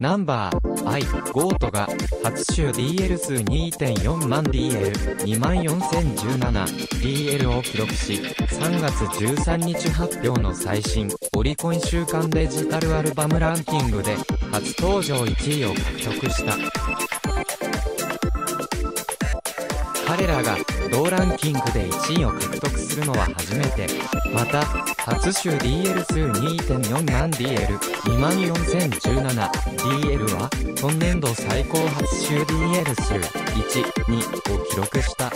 Number_i、GOATが、初週 DL 数 2.4 万 DL、24,017DL を記録し、3月13日発表の最新、オリコン週間デジタルアルバムランキングで、初登場1位を獲得した。彼らが、同ランキングで1位を獲得するのは初めて。また、初週 DL 数 2.4 万 DL、24,017DL は、今年度最高初週 DL 数 1、2を記録した。